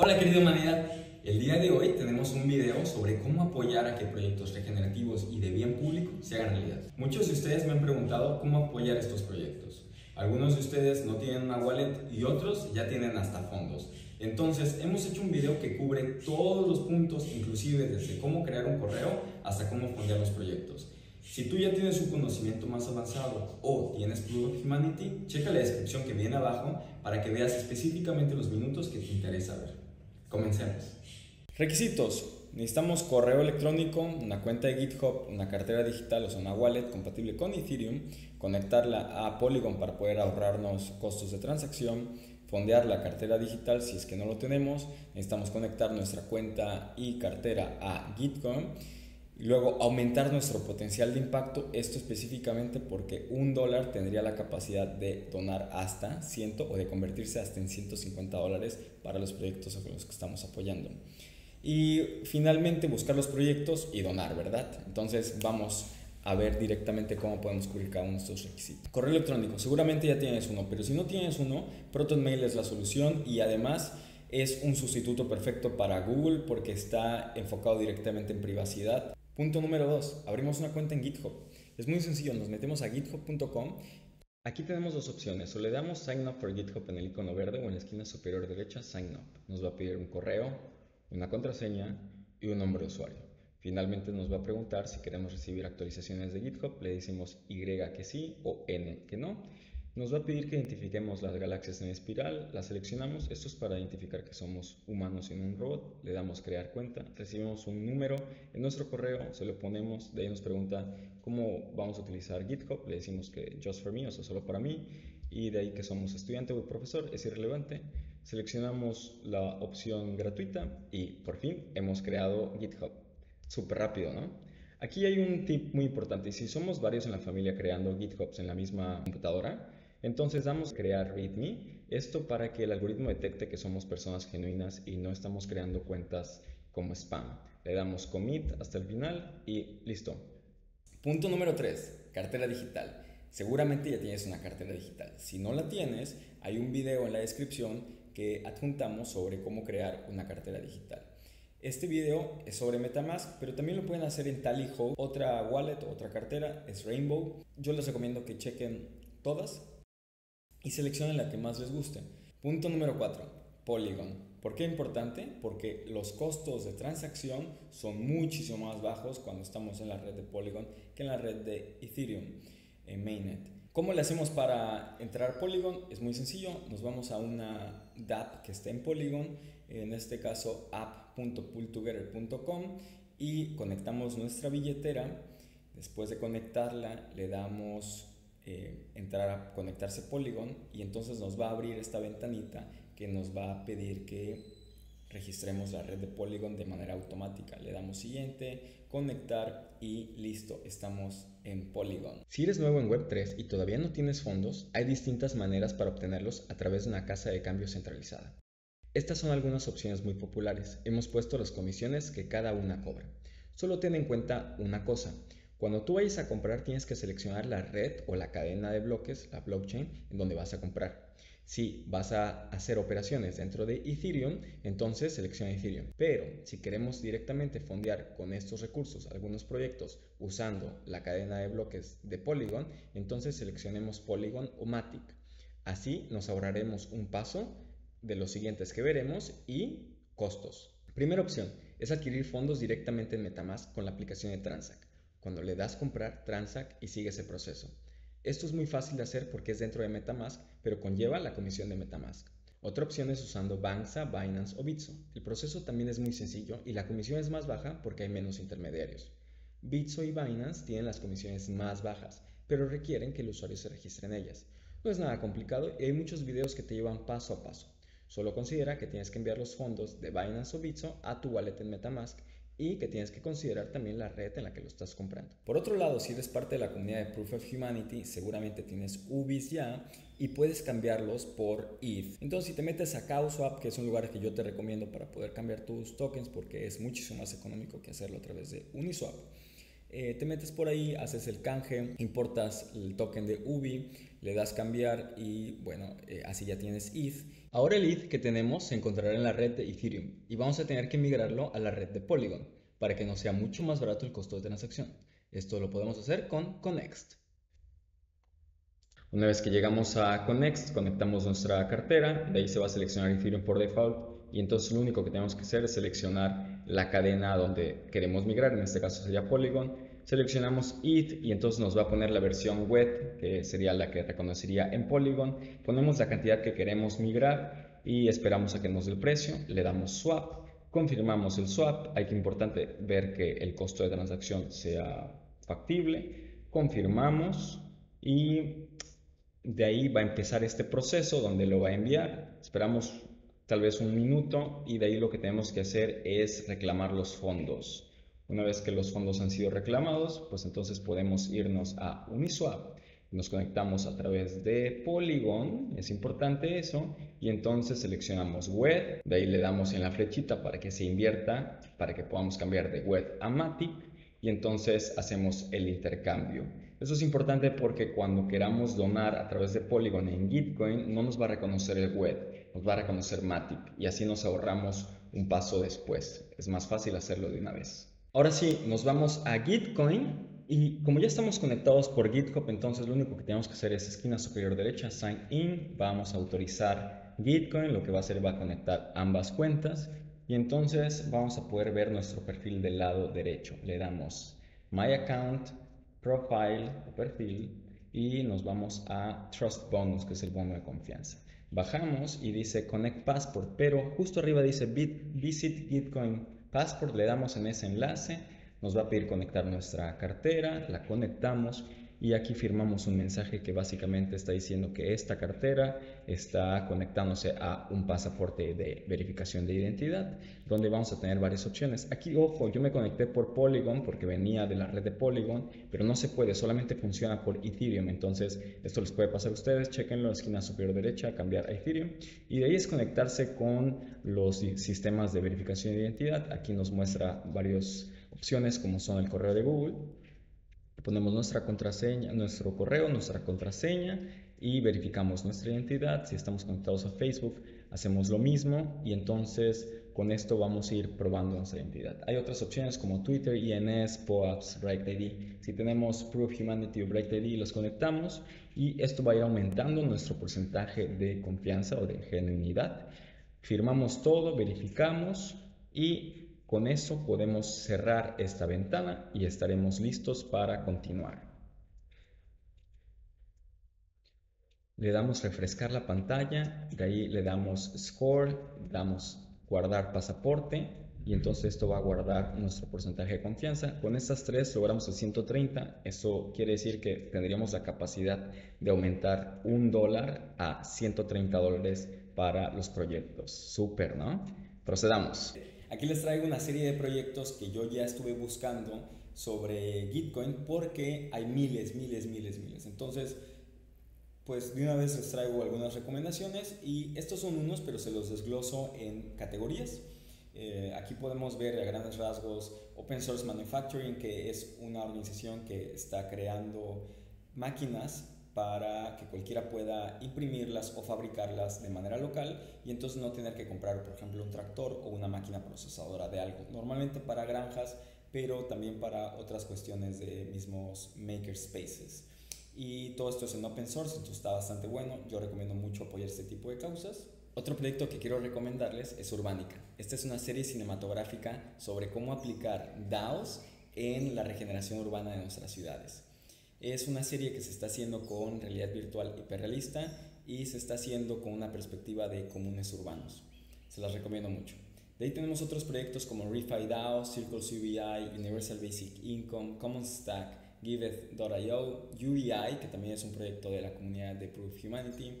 Hola querida humanidad, el día de hoy tenemos un video sobre cómo apoyar a que proyectos regenerativos y de bien público se hagan realidad. Muchos de ustedes me han preguntado cómo apoyar estos proyectos. Algunos de ustedes no tienen una wallet y otros ya tienen hasta fondos. Entonces hemos hecho un video que cubre todos los puntos, inclusive desde cómo crear un correo hasta cómo fondear los proyectos. Si tú ya tienes un conocimiento más avanzado o tienes Proof of Humanity, checa la descripción que viene abajo para que veas específicamente los minutos que te interesa ver. Comencemos. Requisitos. Necesitamos correo electrónico, una cuenta de GitHub, una cartera digital, o sea una wallet compatible con Ethereum, conectarla a Polygon para poder ahorrarnos costos de transacción, fondear la cartera digital si es que no lo tenemos, necesitamos conectar nuestra cuenta y cartera a Gitcoin, y luego aumentar nuestro potencial de impacto, esto específicamente porque $1 tendría la capacidad de donar hasta 100 o de convertirse hasta en $150 para los proyectos a los que estamos apoyando. Y finalmente buscar los proyectos y donar, ¿verdad? Entonces vamos a ver directamente cómo podemos cubrir cada uno de estos requisitos. Correo electrónico, seguramente ya tienes uno, pero si no tienes uno, ProtonMail es la solución y además es un sustituto perfecto para Google porque está enfocado directamente en privacidad. Punto número 2, abrimos una cuenta en GitHub. Es muy sencillo, nos metemos a github.com. Aquí tenemos dos opciones, o le damos Sign Up for GitHub en el icono verde o en la esquina superior derecha Sign Up. Nos va a pedir un correo, una contraseña y un nombre de usuario. Finalmente nos va a preguntar si queremos recibir actualizaciones de GitHub, le decimos Y que sí o N que no. Nos va a pedir que identifiquemos las galaxias en espiral, las seleccionamos, esto es para identificar que somos humanos y no un robot, le damos crear cuenta, recibimos un número en nuestro correo, se lo ponemos, de ahí nos pregunta cómo vamos a utilizar GitHub, le decimos que just for me, o sea solo para mí, y de ahí que somos estudiante o profesor, es irrelevante. Seleccionamos la opción gratuita y por fin hemos creado GitHub. Súper rápido, ¿no? Aquí hay un tip muy importante. Si somos varios en la familia creando GitHubs en la misma computadora, entonces damos crear readme. Esto para que el algoritmo detecte que somos personas genuinas y no estamos creando cuentas como spam. Le damos commit hasta el final y listo. Punto número 3, cartera digital. Seguramente ya tienes una cartera digital. Si no la tienes, hay un video en la descripción que adjuntamos sobre cómo crear una cartera digital. Este video es sobre Metamask, pero también lo pueden hacer en Tally Ho. Otra wallet, otra cartera es Rainbow. Yo les recomiendo que chequen todas y seleccionen la que más les guste. Punto número 4, Polygon. ¿Por qué importante? Porque los costos de transacción son muchísimo más bajos cuando estamos en la red de Polygon que en la red de Ethereum, en Mainnet. ¿Cómo le hacemos para entrar a Polygon? Es muy sencillo, nos vamos a una DApp que está en Polygon, en este caso app.pulltogether.com y conectamos nuestra billetera, después de conectarla le damos entrar a conectarse Polygon y entonces nos va a abrir esta ventanita que nos va a pedir que registremos la red de Polygon de manera automática. Le damos siguiente, conectar y listo, estamos en Polygon. Si eres nuevo en Web3 y todavía no tienes fondos, hay distintas maneras para obtenerlos a través de una casa de cambio centralizada. Estas son algunas opciones muy populares. Hemos puesto las comisiones que cada una cobra. Solo ten en cuenta una cosa. Cuando tú vayas a comprar tienes que seleccionar la red o la cadena de bloques, la blockchain, en donde vas a comprar. Si vas a hacer operaciones dentro de Ethereum, entonces selecciona Ethereum. Pero si queremos directamente fondear con estos recursos algunos proyectos usando la cadena de bloques de Polygon, entonces seleccionemos Polygon o Matic. Así nos ahorraremos un paso de los siguientes que veremos y costos. Primera opción es adquirir fondos directamente en Metamask con la aplicación de Transact. Cuando le das comprar, Transact y sigue ese proceso. Esto es muy fácil de hacer porque es dentro de Metamask, pero conlleva la comisión de Metamask. Otra opción es usando Banxa, Binance o Bitso. El proceso también es muy sencillo y la comisión es más baja porque hay menos intermediarios. Bitso y Binance tienen las comisiones más bajas, pero requieren que el usuario se registre en ellas. No es nada complicado y hay muchos videos que te llevan paso a paso. Solo considera que tienes que enviar los fondos de Binance o Bitso a tu wallet en Metamask, y que tienes que considerar también la red en la que lo estás comprando. Por otro lado, si eres parte de la comunidad de Proof of Humanity, seguramente tienes UBIs ya y puedes cambiarlos por ETH. Entonces, si te metes a Cowswap, que es un lugar que yo te recomiendo para poder cambiar tus tokens porque es muchísimo más económico que hacerlo a través de Uniswap, te metes por ahí, haces el canje, importas el token de UBI, le das cambiar y bueno, así ya tienes ETH. Ahora el ETH que tenemos se encontrará en la red de Ethereum y vamos a tener que migrarlo a la red de Polygon para que nos sea mucho más barato el costo de transacción. Esto lo podemos hacer con Connext. Una vez que llegamos a Connext, conectamos nuestra cartera, de ahí se va a seleccionar Ethereum por default y entonces lo único que tenemos que hacer es seleccionar la cadena donde queremos migrar, en este caso sería Polygon. Seleccionamos ETH y entonces nos va a poner la versión WETH, que sería la que reconocería en Polygon. Ponemos la cantidad que queremos migrar y esperamos a que nos dé el precio, le damos swap, confirmamos el swap, hay que importante ver que el costo de transacción sea factible, confirmamos y de ahí va a empezar este proceso donde lo va a enviar. Esperamos tal vez un minuto y de ahí lo que tenemos que hacer es reclamar los fondos. Una vez que los fondos han sido reclamados, pues entonces podemos irnos a Uniswap. Nos conectamos a través de Polygon, es importante eso, y entonces seleccionamos WETH, de ahí le damos en la flechita para que se invierta, para que podamos cambiar de WETH a Matic, y entonces hacemos el intercambio. Eso es importante porque cuando queramos donar a través de Polygon en Gitcoin, no nos va a reconocer el WETH, nos va a reconocer Matic, y así nos ahorramos un paso después. Es más fácil hacerlo de una vez. Ahora sí, nos vamos a Gitcoin. Y como ya estamos conectados por GitHub, entonces lo único que tenemos que hacer es esquina superior derecha, Sign In. Vamos a autorizar Gitcoin, lo que va a hacer va a conectar ambas cuentas. Y entonces vamos a poder ver nuestro perfil del lado derecho. Le damos My Account, Profile, Perfil y nos vamos a Trust Bonus, que es el bono de confianza. Bajamos y dice Connect Passport, pero justo arriba dice Visit Gitcoin Passport. Le damos en ese enlace. Nos va a pedir conectar nuestra cartera, la conectamos y aquí firmamos un mensaje que básicamente está diciendo que esta cartera está conectándose a un pasaporte de verificación de identidad, donde vamos a tener varias opciones. Aquí, ojo, yo me conecté por Polygon porque venía de la red de Polygon, pero no se puede, solamente funciona por Ethereum. Entonces, esto les puede pasar a ustedes, chequenlo, esquina superior derecha, cambiar a Ethereum. Y de ahí es conectarse con los sistemas de verificación de identidad. Aquí nos muestra varias opciones como son el correo de Google. Ponemos nuestra contraseña, nuestro correo, nuestra contraseña y verificamos nuestra identidad. Si estamos conectados a Facebook, hacemos lo mismo y entonces con esto vamos a ir probando nuestra identidad. Hay otras opciones como Twitter, ENS, POAPS, BrightID. Si tenemos Proof of Humanity o BrightID, los conectamos y esto va a ir aumentando nuestro porcentaje de confianza o de genuinidad. Firmamos todo, verificamos y con eso podemos cerrar esta ventana y estaremos listos para continuar. Le damos refrescar la pantalla, de ahí le damos score, damos guardar pasaporte y entonces esto va a guardar nuestro porcentaje de confianza. Con estas tres logramos el 130, eso quiere decir que tendríamos la capacidad de aumentar $1 a $130 para los proyectos. Súper, ¿no? Procedamos. Aquí les traigo una serie de proyectos que yo ya estuve buscando sobre Gitcoin porque hay miles. Entonces, pues de una vez les traigo algunas recomendaciones y estos son unos, pero se los desgloso en categorías. Aquí podemos ver a grandes rasgos Open Source Manufacturing, que es una organización que está creando máquinas para que cualquiera pueda imprimirlas o fabricarlas de manera local y entonces no tener que comprar, por ejemplo, un tractor o una máquina procesadora de algo, normalmente para granjas, pero también para otras cuestiones de mismos makerspaces. Y todo esto es en open source, entonces está bastante bueno. Yo recomiendo mucho apoyar este tipo de causas. Otro proyecto que quiero recomendarles es Urbanica. Esta es una serie cinematográfica sobre cómo aplicar DAOs en la regeneración urbana de nuestras ciudades. Es una serie que se está haciendo con realidad virtual hiperrealista y se está haciendo con una perspectiva de comunes urbanos. Se las recomiendo mucho. De ahí tenemos otros proyectos como RefiDAO, Circles UEI, Universal Basic Income, Common Stack, Giveth.io, UEI, que también es un proyecto de la comunidad de Proof of Humanity,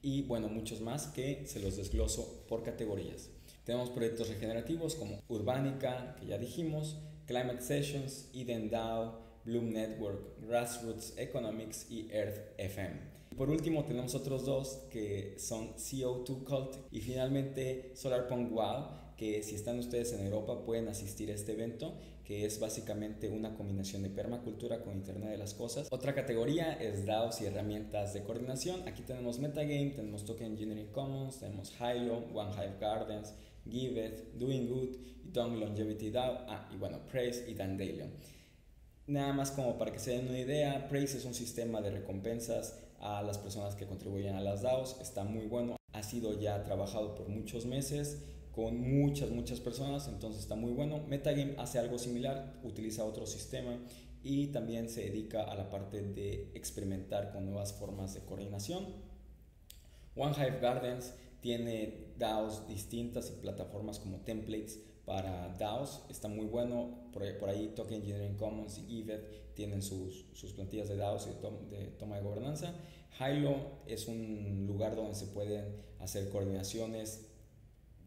y bueno, muchos más que se los desgloso por categorías. Tenemos proyectos regenerativos como Urbanica, que ya dijimos, Climate Sessions, EdenDAO, Bloom Network, Grassroots Economics y Earth FM. Por último tenemos otros dos que son CO2 Cult y finalmente SolarPunk Wow, que si están ustedes en Europa pueden asistir a este evento, que es básicamente una combinación de permacultura con Internet de las Cosas. Otra categoría es DAOs y herramientas de coordinación. Aquí tenemos Metagame, tenemos Token Engineering Commons, tenemos Hilo, 1Hive Gardens, Giveth, Doing Good, Doing Longevity DAO, y bueno, Praise y Dandelion. Nada más como para que se den una idea, Praise es un sistema de recompensas a las personas que contribuyen a las DAOs. Está muy bueno, ha sido ya trabajado por muchos meses con muchas personas, entonces está muy bueno. Metagame hace algo similar, utiliza otro sistema y también se dedica a la parte de experimentar con nuevas formas de coordinación. 1Hive Gardens tiene DAOs distintas y plataformas como templates para DAOs, está muy bueno. Por ahí Token Engineering Commons y Giveth tienen sus plantillas de DAOs y de toma de gobernanza. Hilo es un lugar donde se pueden hacer coordinaciones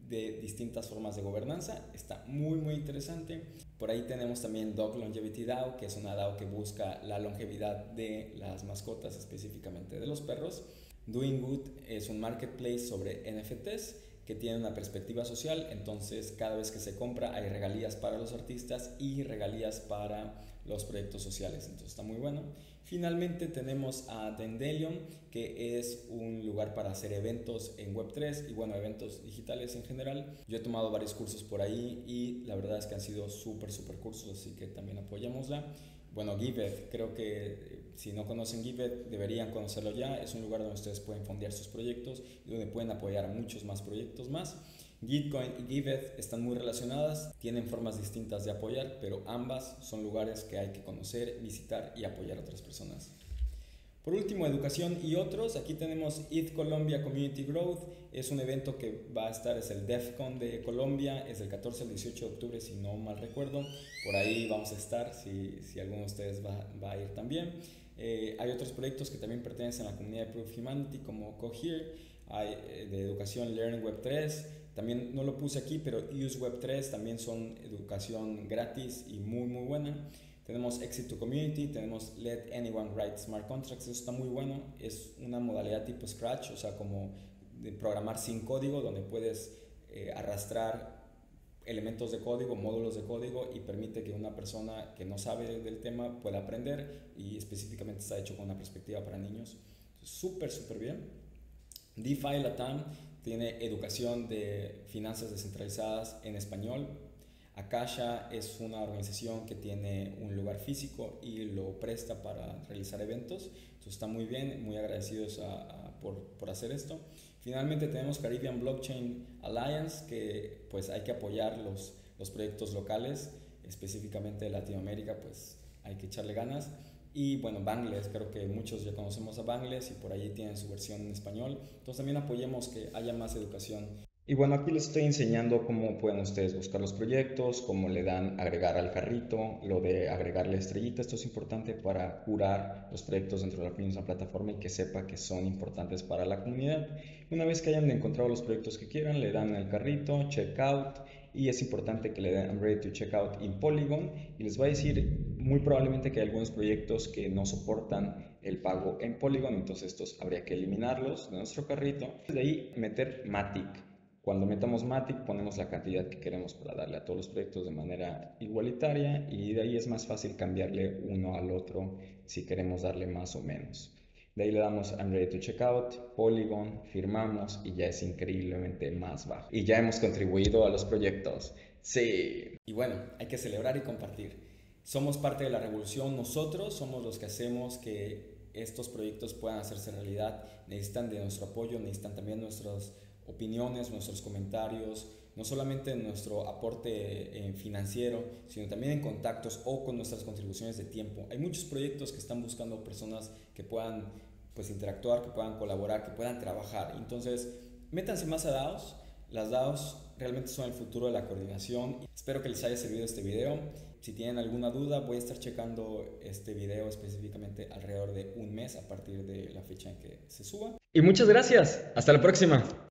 de distintas formas de gobernanza, está muy interesante. Por ahí tenemos también Dog Longevity DAO, que es una DAO que busca la longevidad de las mascotas, específicamente de los perros. Doing Good es un marketplace sobre NFTs que tiene una perspectiva social, entonces cada vez que se compra hay regalías para los artistas y regalías para los proyectos sociales, entonces está muy bueno. Finalmente tenemos a Dandelion, que es un lugar para hacer eventos en Web3 y bueno, eventos digitales en general. Yo he tomado varios cursos por ahí y la verdad es que han sido súper cursos, así que también apoyémosla. Bueno, Giveth, creo que si no conocen Giveth deberían conocerlo ya, es un lugar donde ustedes pueden fondear sus proyectos y donde pueden apoyar a muchos más proyectos más. Gitcoin y Giveth están muy relacionadas, tienen formas distintas de apoyar, pero ambas son lugares que hay que conocer, visitar y apoyar a otras personas. Por último, educación y otros. Aquí tenemos ETH Colombia Community Growth, es un evento que va a estar, es el DEFCON de Colombia, es del 14 al 18 de octubre si no mal recuerdo, por ahí vamos a estar si alguno de ustedes va a ir también. Hay otros proyectos que también pertenecen a la comunidad de Proof of Humanity como Cohere, hay de educación Learn Web3, también no lo puse aquí pero Use Web3 también son educación gratis y muy buena. Tenemos Exit to Community, tenemos Let Anyone Write Smart Contracts, eso está muy bueno, es una modalidad tipo Scratch, o sea, como de programar sin código, donde puedes arrastrar elementos de código, módulos de código, y permite que una persona que no sabe del tema pueda aprender, y específicamente está hecho con una perspectiva para niños. Súper bien. DeFi Latam tiene educación de finanzas descentralizadas en español. Akasha es una organización que tiene un lugar físico y lo presta para realizar eventos. Entonces está muy bien, muy agradecidos por hacer esto. Finalmente tenemos Caribbean Blockchain Alliance, que pues hay que apoyar los proyectos locales, específicamente de Latinoamérica, pues hay que echarle ganas. Y bueno, Bangles, creo que muchos ya conocemos a Bangles y por ahí tienen su versión en español. Entonces también apoyemos que haya más educación. Y bueno, aquí les estoy enseñando cómo pueden ustedes buscar los proyectos, cómo le dan agregar al carrito, lo de agregarle estrellita. Esto es importante para curar los proyectos dentro de la misma plataforma y que sepa que son importantes para la comunidad. Una vez que hayan encontrado los proyectos que quieran, le dan al carrito, checkout, y es importante que le den I'm ready to checkout in Polygon, y les va a decir muy probablemente que hay algunos proyectos que no soportan el pago en Polygon, entonces estos habría que eliminarlos de nuestro carrito. De ahí meter Matic. Cuando metamos Matic ponemos la cantidad que queremos para darle a todos los proyectos de manera igualitaria, y de ahí es más fácil cambiarle uno al otro si queremos darle más o menos. De ahí le damos I'm ready to check out, Polygon, firmamos y ya es increíblemente más bajo. Y ya hemos contribuido a los proyectos. ¡Sí! Y bueno, hay que celebrar y compartir. Somos parte de la revolución, nosotros somos los que hacemos que estos proyectos puedan hacerse realidad. Necesitan de nuestro apoyo, necesitan también nuestros opiniones, nuestros comentarios, no solamente en nuestro aporte financiero, sino también en contactos o con nuestras contribuciones de tiempo. Hay muchos proyectos que están buscando personas que puedan pues, interactuar, que puedan colaborar, que puedan trabajar. Entonces, métanse más a DAOs. Las DAOs realmente son el futuro de la coordinación. Espero que les haya servido este video. Si tienen alguna duda, voy a estar checando este video específicamente alrededor de un mes a partir de la fecha en que se suba. Y muchas gracias. Hasta la próxima.